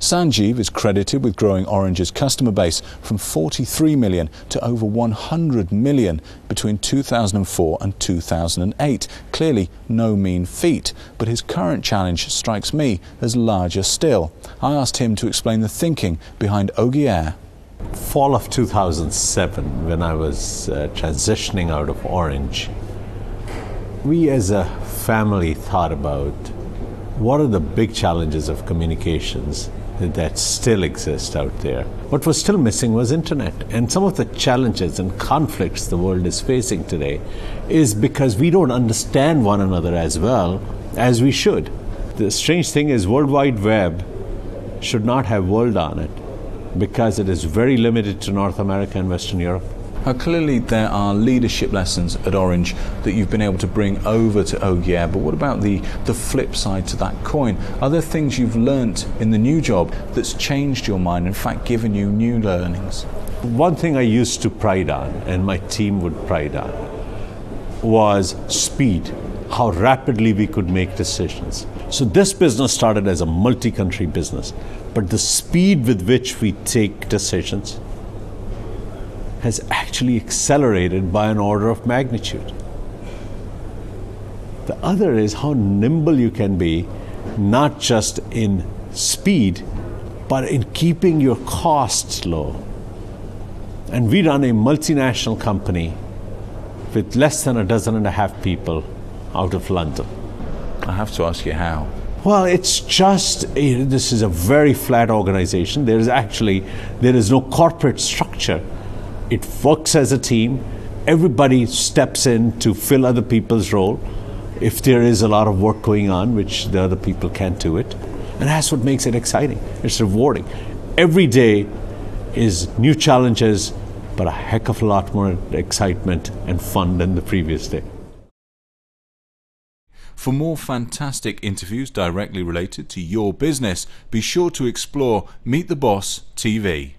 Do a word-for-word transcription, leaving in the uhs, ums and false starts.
Sanjiv is credited with growing Orange's customer base from forty-three million to over one hundred million between two thousand four and two thousand eight. Clearly no mean feat, but his current challenge strikes me as larger still. I asked him to explain the thinking behind Augere. Fall of two thousand seven, when I was uh, transitioning out of Orange, we as a family thought about what are the big challenges of communications that still exist out there. What was still missing was internet, and some of the challenges and conflicts the world is facing today is because we don't understand one another as well as we should. The strange thing is, World Wide Web should not have world on it because it is very limited to North America and Western Europe. Now, clearly there are leadership lessons at Orange that you've been able to bring over to Augere, but what about the, the flip side to that coin? Are there things you've learnt in the new job that's changed your mind, in fact given you new learnings? One thing I used to pride on, and my team would pride on, was speed, how rapidly we could make decisions. So this business started as a multi-country business, but the speed with which we take decisions has actually accelerated by an order of magnitude. The other is how nimble you can be, not just in speed, but in keeping your costs low. And we run a multinational company with less than a dozen and a half people out of London. I have to ask you how. Well, it's just, a, this is a very flat organization. There is actually, there is no corporate structure. It works as a team. Everybody steps in to fill other people's role if there is a lot of work going on, which the other people can't do it. And that's what makes it exciting. It's rewarding. Every day is new challenges, but a heck of a lot more excitement and fun than the previous day. For more fantastic interviews directly related to your business, be sure to explore Meet the Boss T V.